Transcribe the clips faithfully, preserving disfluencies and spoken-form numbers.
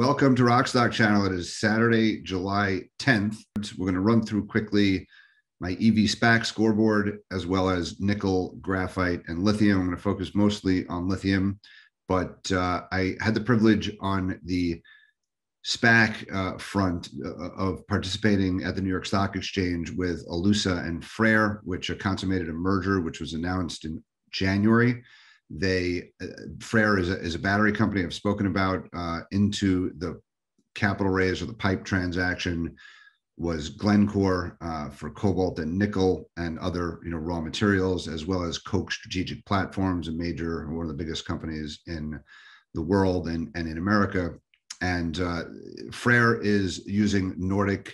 Welcome to Rock Stock Channel. It is Saturday, July tenth. We're going to run through quickly my E V SPAC scoreboard, as well as nickel, graphite, and lithium. I'm going to focus mostly on lithium, but uh, I had the privilege on the SPAC uh, front uh, of participating at the New York Stock Exchange with Alussa and Freyr, which consummated a merger, which was announced in January. They, uh, Freyr is a, is a battery company I've spoken about. Uh, into the capital raise or the PIPE transaction was Glencore uh, for cobalt and nickel and other you know raw materials, as well as Koch Strategic Platforms, a major one of the biggest companies in the world and, and in America. And uh, Freyr is using Nordic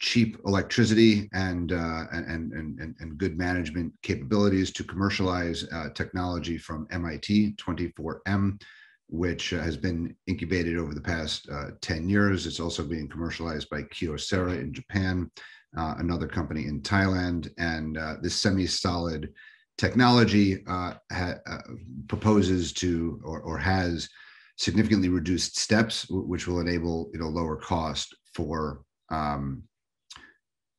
cheap electricity and, uh, and, and, and, and good management capabilities to commercialize uh, technology from M I T twenty-four M, which has been incubated over the past uh, ten years. It's also being commercialized by Kyocera in Japan, uh, another company in Thailand. And uh, this semi-solid technology uh, ha uh, proposes to, or, or has significantly reduced steps, which will enable you know, lower cost for um,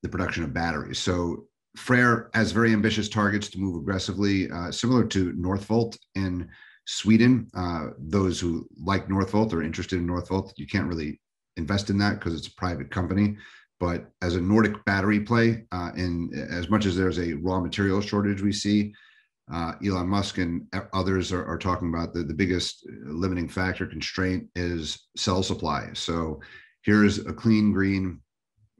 the production of batteries. So Freyr has very ambitious targets to move aggressively, uh, similar to Northvolt in Sweden. Uh, those who like Northvolt or are interested in Northvolt, you can't really invest in that because it's a private company. But as a Nordic battery play, uh, in as much as there's a raw material shortage we see, uh, Elon Musk and others are, are talking about the, the biggest limiting factor constraint is cell supply. So here's a clean, green,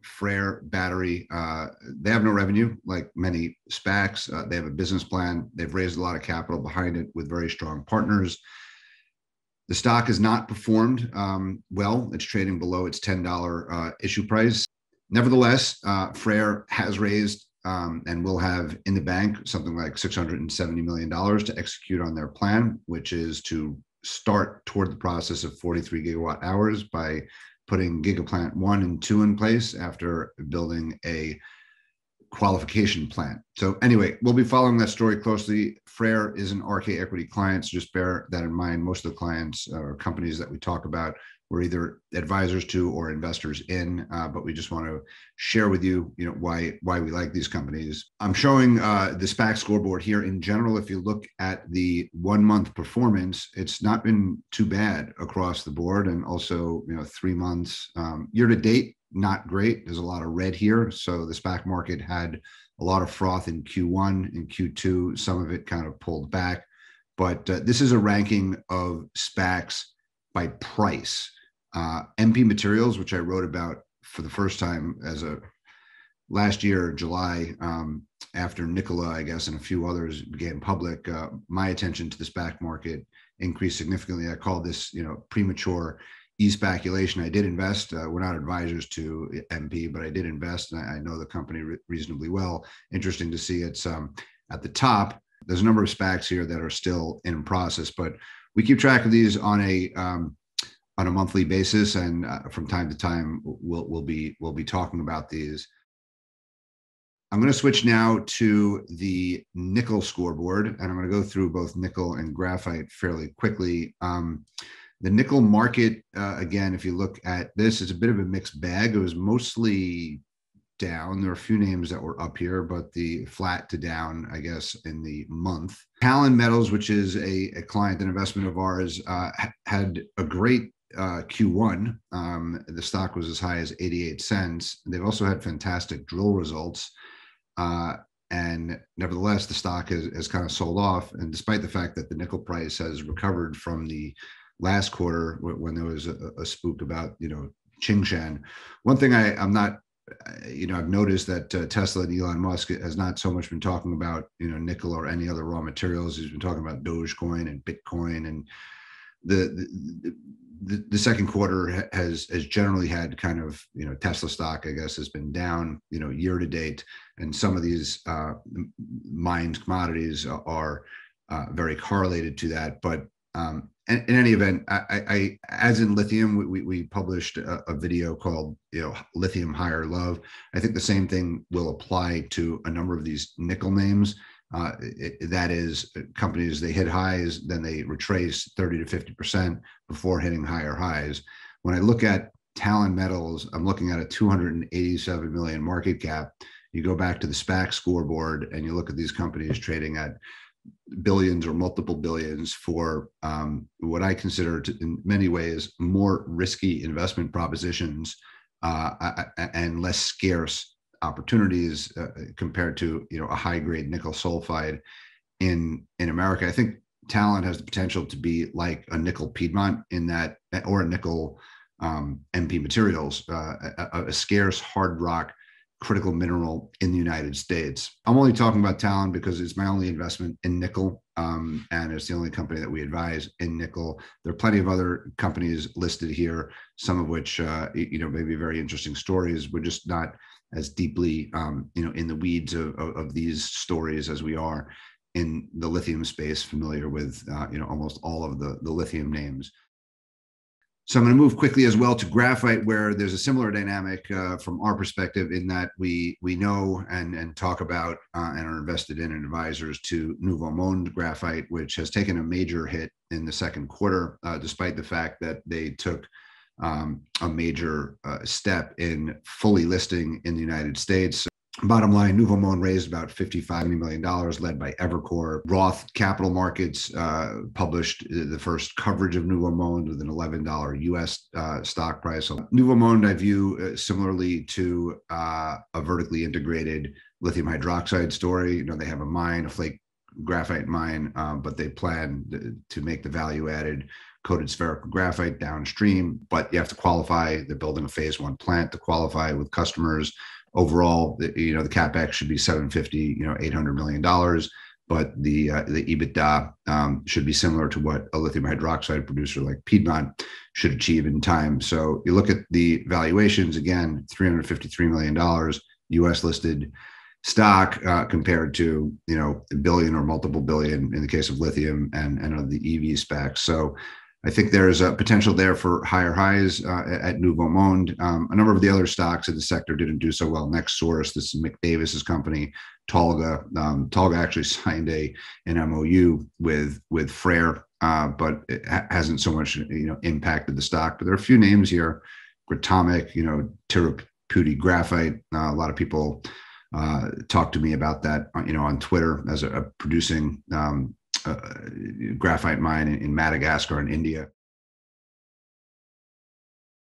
Freyr battery. Uh, they have no revenue like many SPACs. Uh, they have a business plan. They've raised a lot of capital behind it with very strong partners. The stock has not performed um, well. It's trading below its ten dollar uh, issue price. Nevertheless, uh, Freyr has raised um, and will have in the bank something like six hundred seventy million dollars to execute on their plan, which is to start toward the process of forty-three gigawatt hours by putting Gigaplant one and two in place after building a qualification plant. So anyway, we'll be following that story closely. Freyr is an R K Equity client, so just bear that in mind. Most of the clients or companies that we talk about, we're either advisors to or investors in, uh, but we just want to share with you, you know, why, why we like these companies. I'm showing uh, the SPAC scoreboard here. In general, if you look at the one-month performance, it's not been too bad across the board, and also, you know, three months um, year to date, not great. There's a lot of red here. So the SPAC market had a lot of froth in Q one and Q two. Some of it kind of pulled back, but uh, this is a ranking of SPACs by price. Uh, M P Materials, which I wrote about for the first time as a last year, July, um, after Nikola, I guess, and a few others became public, uh, my attention to the SPAC market increased significantly. I call this, you know, premature e-speculation. I did invest. Uh, we're not advisors to M P, but I did invest, and I, I know the company re reasonably well. Interesting to see it's um, at the top. There's a number of SPACs here that are still in process, but we keep track of these on a um, on a monthly basis, and uh, from time to time we'll we'll be we'll be talking about these. I'm going to switch now to the nickel scoreboard, and I'm going to go through both nickel and graphite fairly quickly. Um, the nickel market, uh, again, if you look at this, it's a bit of a mixed bag. It was mostly down. There are a few names that were up here, but the flat to down, I guess, in the month. Talon Metals, which is a, a client and investment of ours, uh, had a great uh, Q one. Um, the stock was as high as eighty-eight cents. They've also had fantastic drill results. Uh, and nevertheless, the stock has, has kind of sold off. And despite the fact that the nickel price has recovered from the last quarter when there was a, a spook about, you know, Tsingshan, one thing I, I'm not you know, I've noticed that uh, Tesla and Elon Musk has not so much been talking about, you know, nickel or any other raw materials. He's been talking about Dogecoin and Bitcoin, and the the, the, the second quarter has has generally had kind of, you know, Tesla stock, I guess, has been down, you know, year to date, and some of these uh, mined commodities are uh, very correlated to that, but. Um, in, in any event, I, I, as in lithium, we, we, we published a, a video called, you know, Lithium Higher Love. I think the same thing will apply to a number of these nickel names. Uh, it, that is, companies, they hit highs, then they retrace thirty to fifty percent before hitting higher highs. When I look at Talon Metals, I'm looking at a two hundred eighty-seven million market cap. You go back to the SPAC scoreboard and you look at these companies trading at billions or multiple billions for um, what I consider to, in many ways, more risky investment propositions uh, and less scarce opportunities uh, compared to, you know, a high grade nickel sulfide in, in America. I think Talon has the potential to be like a nickel Piedmont in that, or a nickel um, M P Materials, uh, a, a scarce hard rock critical mineral in the United States. I'm only talking about Talon because it's my only investment in nickel, um, and it's the only company that we advise in nickel. There are plenty of other companies listed here, some of which, uh, you know, maybe very interesting stories. We're just not as deeply, um, you know, in the weeds of, of, of these stories as we are in the lithium space, familiar with, uh, you know, almost all of the, the lithium names. So I'm going to move quickly as well to graphite, where there's a similar dynamic uh, from our perspective, in that we we know and, and talk about uh, and are invested in and advisors to Nouveau Monde Graphite, which has taken a major hit in the second quarter, uh, despite the fact that they took um, a major uh, step in fully listing in the United States. Bottom line, Nouveau Monde raised about fifty-five million dollars, led by Evercore. Roth Capital Markets uh, published the first coverage of Nouveau Monde with an eleven dollar U S uh, stock price. So Nouveau Monde, I view uh, similarly to uh, a vertically integrated lithium hydroxide story. You know, they have a mine, a flake graphite mine, uh, but they plan to make the value-added coated spherical graphite downstream. But you have to qualify. They're building a phase one plant to qualify with customers. Overall, you know, the CapEx should be seven hundred fifty, you know, eight hundred million dollars, but the uh, the EBITDA um, should be similar to what a lithium hydroxide producer like Piedmont should achieve in time. So you look at the valuations again, three hundred fifty-three million dollars U S listed stock uh, compared to, you know, a billion or multiple billion in the case of lithium and and of the E V SPAC. So I think there's a potential there for higher highs uh, at Nouveau Monde. Um, a number of the other stocks in the sector didn't do so well. Next source, this is Mick Davis's company, Talga. Um, Talga actually signed a an M O U with with Freyr, uh, but it ha hasn't so much, you know, impacted the stock. But there are a few names here: Gratomic, you know, Tirupudi Graphite. Uh, a lot of people uh, talk to me about that, you know, on Twitter as a, a producing Um, Uh, graphite mine in, in Madagascar and India.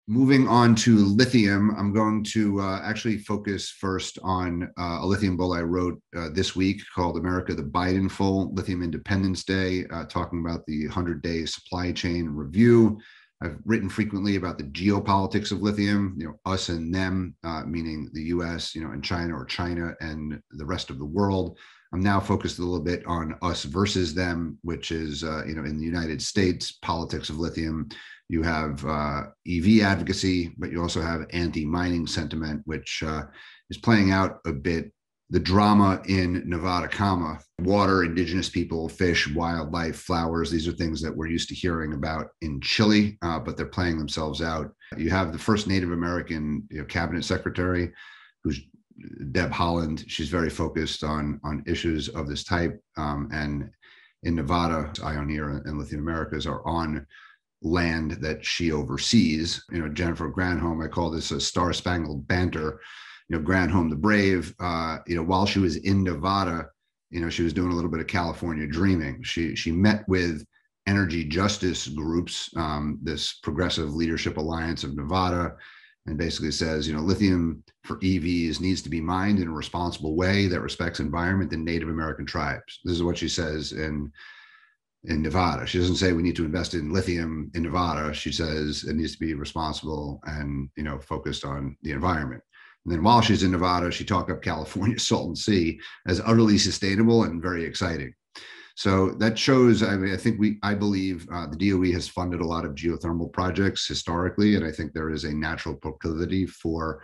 Moving on to lithium, I'm going to uh, actually focus first on uh, a lithium bull I wrote uh, this week called America the Biden Full, Lithium Independence Day, uh, talking about the hundred day supply chain review. I've written frequently about the geopolitics of lithium, you know, us and them, uh, meaning the U S, you know, and China, or China and the rest of the world. I'm now focused a little bit on us versus them, which is, uh, you know, in the United States, politics of lithium. You have uh, E V advocacy, but you also have anti-mining sentiment, which uh, is playing out a bit. The drama in Nevada, comma, water, indigenous people, fish, wildlife, flowers. These are things that we're used to hearing about in Chile, uh, but they're playing themselves out. You have the first Native American, you know, cabinet secretary, who's Deb Holland. She's very focused on, on issues of this type. Um, and in Nevada, Ioneer and Lithium Americas are on land that she oversees. You know, Jennifer Granholm, I call this a star-spangled banter. You know, Granholm the Brave, uh, you know, while she was in Nevada, you know, she was doing a little bit of California dreaming. She, she met with energy justice groups, um, this Progressive Leadership Alliance of Nevada, and basically says, you know, lithium for E Vs needs to be mined in a responsible way that respects environment and Native American tribes. This is what she says in in Nevada. She doesn't say we need to invest in lithium in Nevada. She says it needs to be responsible and, you know, focused on the environment. And then while she's in Nevada, she talked up California Salton Sea as utterly sustainable and very exciting. So that shows, I mean, I think we, I believe uh, the D O E has funded a lot of geothermal projects historically, and I think there is a natural proclivity for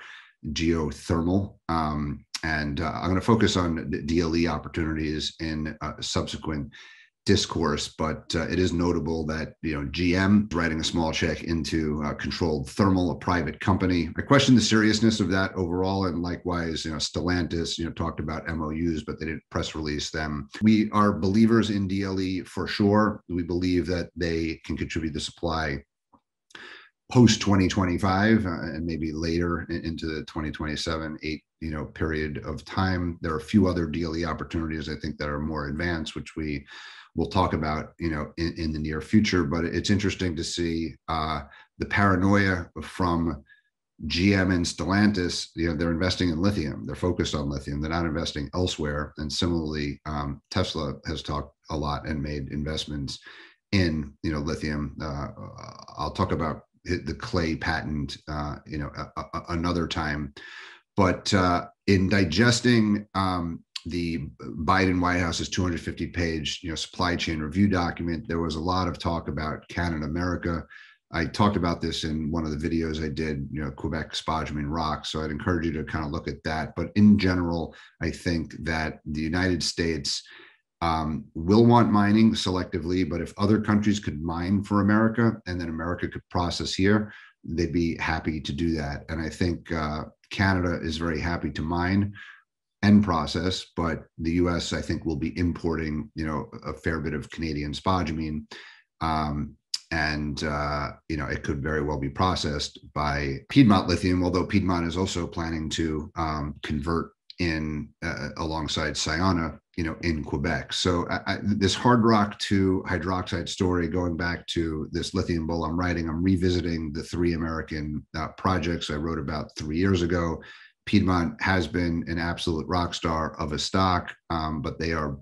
geothermal. Um, and uh, I'm going to focus on D L E opportunities in uh, subsequent discourse, but uh, it is notable that, you know, G M writing a small check into uh, Controlled Thermal, a private company. I question the seriousness of that overall, and likewise, you know, Stellantis, you know, talked about M O Us, but they didn't press release them. We are believers in D L E for sure. We believe that they can contribute the supply post twenty twenty-five uh, and maybe later into the twenty twenty-seven, eight you know, period of time. There are a few other D L E opportunities, I think, that are more advanced, which we will talk about, you know, in, in the near future. But it's interesting to see uh, the paranoia from G M and Stellantis. You know, they're investing in lithium. They're focused on lithium. They're not investing elsewhere. And similarly, um, Tesla has talked a lot and made investments in, you know, lithium. Uh, I'll talk about the clay patent, uh, you know, a, a, another time. But uh, in digesting um, the Biden White House's two hundred fifty page, you know, supply chain review document, there was a lot of talk about Canada, America. I talked about this in one of the videos I did, you know, Quebec spodumene rock. So I'd encourage you to kind of look at that. But in general, I think that the United States um, will want mining selectively, but if other countries could mine for America and then America could process here, they'd be happy to do that. And I think uh, Canada is very happy to mine and process, but the U S, I think, will be importing, you know, a fair bit of Canadian spodumene. Um, And, uh, you know, it could very well be processed by Piedmont Lithium, although Piedmont is also planning to um, convert in uh, alongside Sayona, you know, in Quebec. So I, I, this hard rock to hydroxide story, going back to this lithium bull I'm writing, I'm revisiting the three American uh, projects I wrote about three years ago. Piedmont has been an absolute rock star of a stock, um, but they are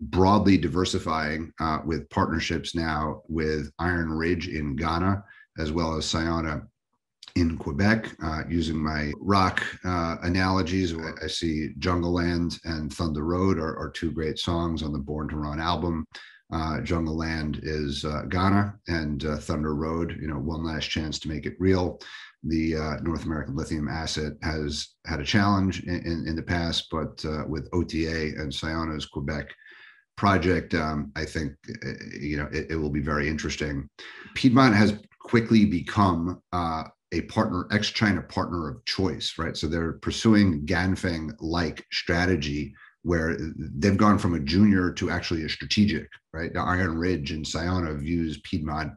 broadly diversifying uh, with partnerships now with Iron Ridge in Ghana, as well as Sayona in Quebec. Uh, using my rock uh, analogies, I see Jungle Land and Thunder Road are, are two great songs on the Born to Run album. Uh, Jungle Land is uh, Ghana, and uh, Thunder Road, you know, one last chance to make it real. The uh, North American lithium asset has had a challenge in, in, in the past, but uh, with O T A and Sayona's Quebec project, um, I think, you know, it, it will be very interesting. Piedmont has quickly become uh, a partner, ex-China partner of choice, right? So they're pursuing Ganfeng-like strategy, where they've gone from a junior to actually a strategic, right? The Iron Ridge and Sayona views Piedmont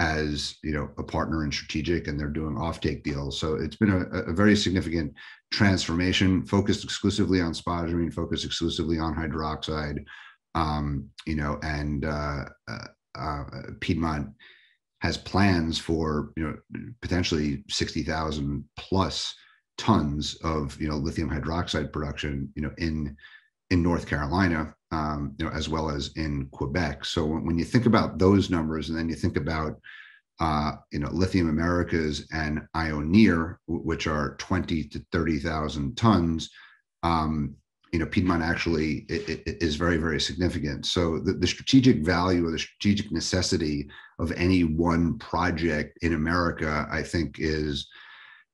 as, you know, a partner in strategic, and they're doing offtake deals. So it's been a, a very significant transformation, focused exclusively on spodumene, focused exclusively on hydroxide. Um, you know, and uh, uh, uh, Piedmont has plans for, you know, potentially sixty thousand plus tons of, you know, lithium hydroxide production, you know, in in North Carolina, um, you know, as well as in Quebec. So when, when you think about those numbers, and then you think about, uh, you know, Lithium Americas and Ioneer, which are twenty to thirty thousand tons, um, you know, Piedmont actually is very, very significant. So the, the strategic value or the strategic necessity of any one project in America, I think, is,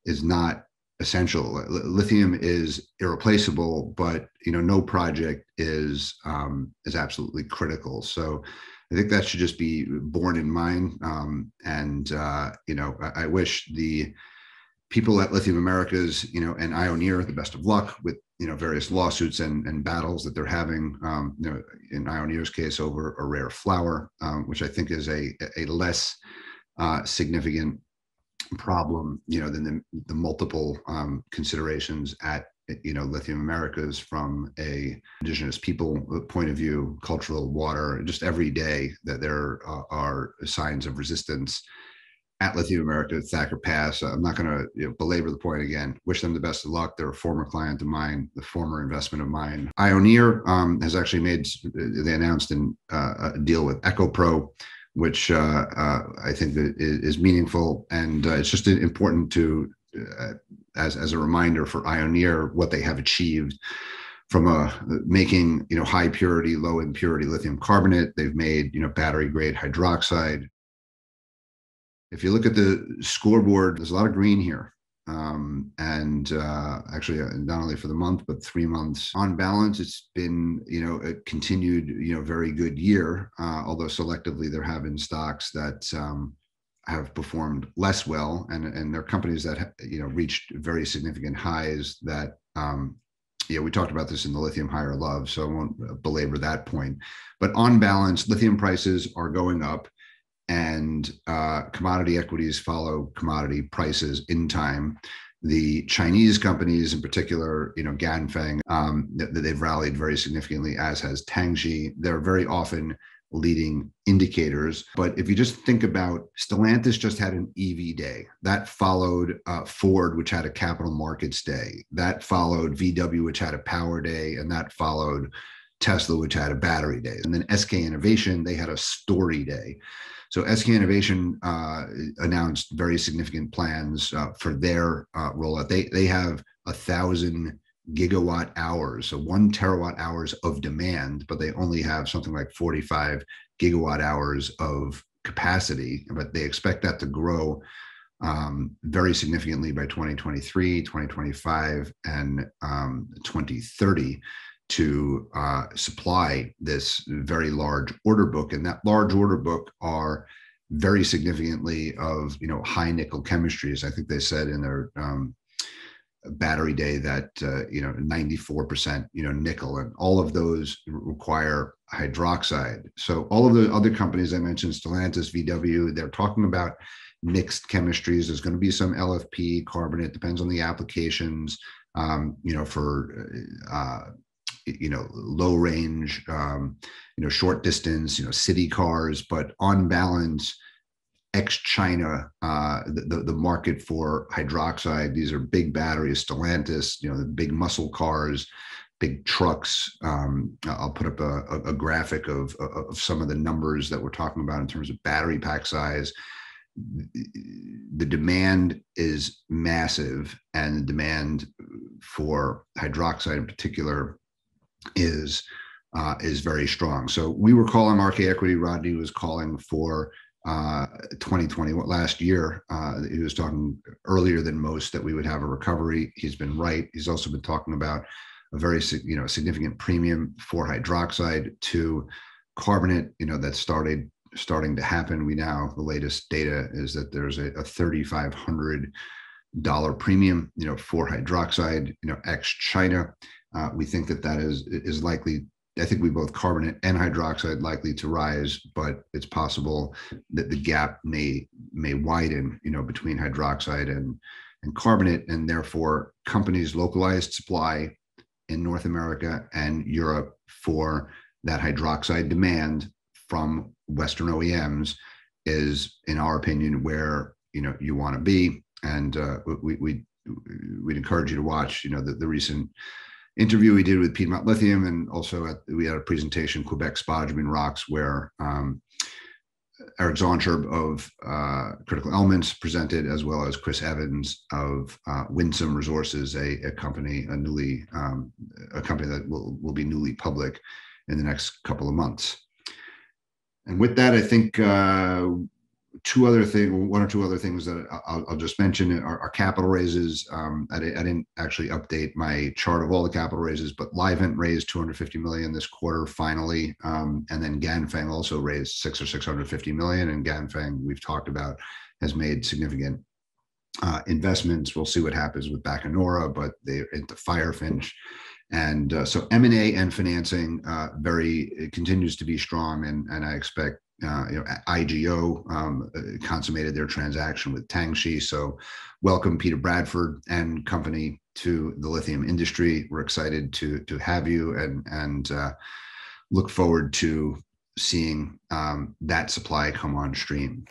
is not essential. Lithium is irreplaceable, but, you know, no project is, um, is absolutely critical. So I think that should just be borne in mind. Um, and, uh, you know, I, I wish the people at Lithium Americas, you know, and Ioneer the best of luck with, you know, various lawsuits and, and battles that they're having, um, you know, in Ioneer's case over a rare flower, um, which I think is a, a less uh, significant problem, you know, than the, the multiple um, considerations at, you know, Lithium Americas from a indigenous people point of view, cultural, water, just every day that there uh, are signs of resistance at Lithium America, Thacker Pass. I'm not going to, you know, belabor the point again. Wish them the best of luck. They're a former client of mine, the former investment of mine. Ioneer um, has actually made, they announced an, uh, a deal with EcoPro, which uh, uh, I think is, is meaningful. And uh, it's just important to, uh, as, as a reminder for Ioneer, what they have achieved from a, making, you know, high purity, low impurity lithium carbonate. They've made, you know, battery grade hydroxide. If you look at the scoreboard, there's a lot of green here. Um, and uh, actually, not only for the month, but three months. On balance, it's been, you know, a continued, you know, very good year, uh, although selectively there have been stocks that um, have performed less well. And, and there are companies that, you know, reached very significant highs that, um, yeah, we talked about this in the Lithium Higher Love, so I won't belabor that point. But on balance, lithium prices are going up. and uh, commodity equities follow commodity prices in time. The Chinese companies, in particular, you know, Ganfeng, um, that they've rallied very significantly, as has Tangji. They're very often leading indicators. But if you just think about, Stellantis just had an E V day. That followed uh, Ford, which had a capital markets day. That followed V W, which had a power day. And that followed Tesla, which had a battery day. And then S K Innovation, they had a story day. So S K Innovation uh, announced very significant plans uh, for their uh, rollout. They, they have a thousand gigawatt hours, so one terawatt hours of demand, but they only have something like forty-five gigawatt hours of capacity, but they expect that to grow um, very significantly by twenty twenty-three, twenty twenty-five, and um, twenty thirty. To uh, supply this very large order book. And that large order book are very significantly of, you know, high nickel chemistries. I think they said in their um, battery day that, uh, you know, ninety-four percent, you know, nickel, and all of those require hydroxide. So all of the other companies I mentioned, Stellantis, V W, they're talking about mixed chemistries. There's going to be some L F P, carbonate, depends on the applications, um, you know, for, uh, you know, low range, um, you know, short distance, you know, city cars. But on balance, ex-China, uh, the, the market for hydroxide, these are big batteries, Stellantis, you know, the big muscle cars, big trucks. Um, I'll put up a, a graphic of, of some of the numbers that we're talking about in terms of battery pack size. The demand is massive, and the demand for hydroxide in particular is uh, is very strong. So we were calling R K Equity. Rodney was calling for uh, twenty twenty-one last year. Uh, he was talking earlier than most that we would have a recovery. He's been right. He's also been talking about a very, you know, significant premium for hydroxide to carbonate. You know, that started starting to happen. We now, the latest data is that there's a, a thirty-five hundred dollar premium, you know, for hydroxide, you know, ex-China. Uh, we think that that is is likely. I think we both carbonate and hydroxide likely to rise, but it's possible that the gap may may widen, you know, between hydroxide and and carbonate, and therefore companies localized supply in North America and Europe for that hydroxide demand from Western O E Ms is, in our opinion, where, you know, you want to be, and uh, we we we'd encourage you to watch, you know, the, the recent interview we did with Piedmont Lithium, and also at, we had a presentation, Quebec Spodumene Rocks, where um, Eric Zoncherb of uh, Critical Elements presented, as well as Chris Evans of uh, Winsome Resources, a, a company, a newly um, a company that will will be newly public in the next couple of months. And with that, I think uh, two other thing, one or two other things that I'll, I'll just mention are, are capital raises. Um, I, I didn't actually update my chart of all the capital raises, but Livent raised two hundred fifty million this quarter finally, um, and then Ganfeng also raised six or six hundred fifty million. And Ganfeng, we've talked about, has made significant uh, investments. We'll see what happens with Bacanora, but they're into Firefinch. And uh, so M and A and financing uh, very it continues to be strong, and and I expect. Uh, you know, I G O um, consummated their transaction with Tangji. So welcome, Peter Bradford and company, to the lithium industry. We're excited to to have you, and and uh, look forward to seeing um, that supply come on stream.